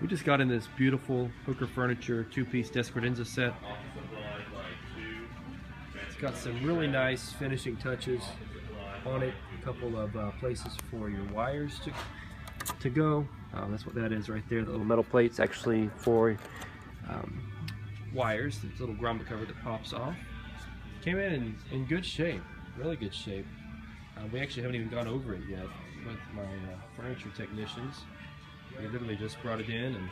We just got in this beautiful Hooker Furniture two-piece desk credenza set. It's got some really nice finishing touches on it. A couple of places for your wires to go. That's what that is right there. The little metal plate's actually for wires. This little grommet cover that pops off. Came in good shape. Really good shape. We actually haven't even gone over it yet with my furniture technicians. We literally just brought it in and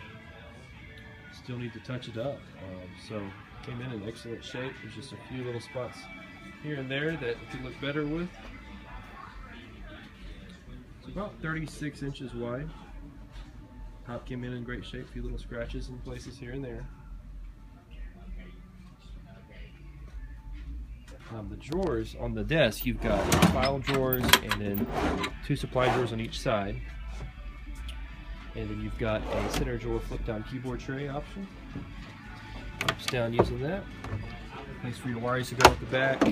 still need to touch it up. So came in excellent shape. There's just a few little spots here and there that it could look better with. It's about 36 inches wide. Top came in great shape. A few little scratches in places here and there. The drawers on the desk, you've got file drawers and then two supply drawers on each side. And then you've got a center drawer flip-down keyboard tray option. Flips down using that. Place for your wires to go at the back.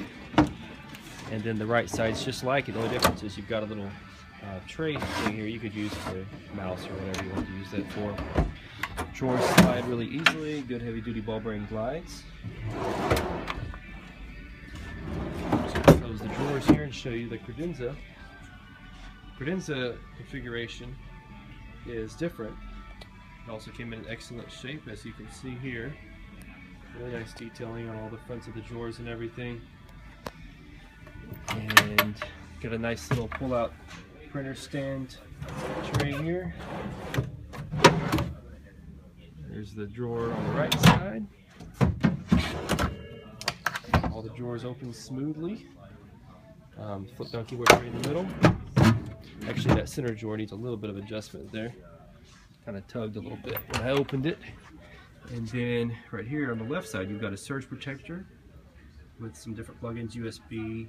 And then the right side's just like it. The only difference is you've got a little tray thing here. You could use the mouse or whatever you want to use that for. Drawers slide really easily. Good heavy-duty ball bearing glides. Just close the drawers here and show you the credenza. Credenza configuration is different. It also came in excellent shape, as you can see here. Really nice detailing on all the fronts of the drawers and everything. And got a nice little pull-out printer stand tray here. There's the drawer on the right side. All the drawers open smoothly. Flip down keyboard tray in the middle. Actually, that center drawer needs a little bit of adjustment there. Kind of tugged a little bit when I opened it. And then right here on the left side, you've got a surge protector with some different plugins, USB,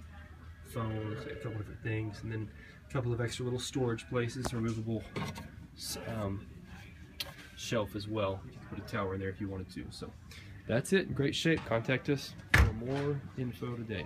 phone, a couple different things, and then a couple of extra little storage places, a removable shelf as well. You can put a tower in there if you wanted to. So that's it. In great shape. Contact us for more info today.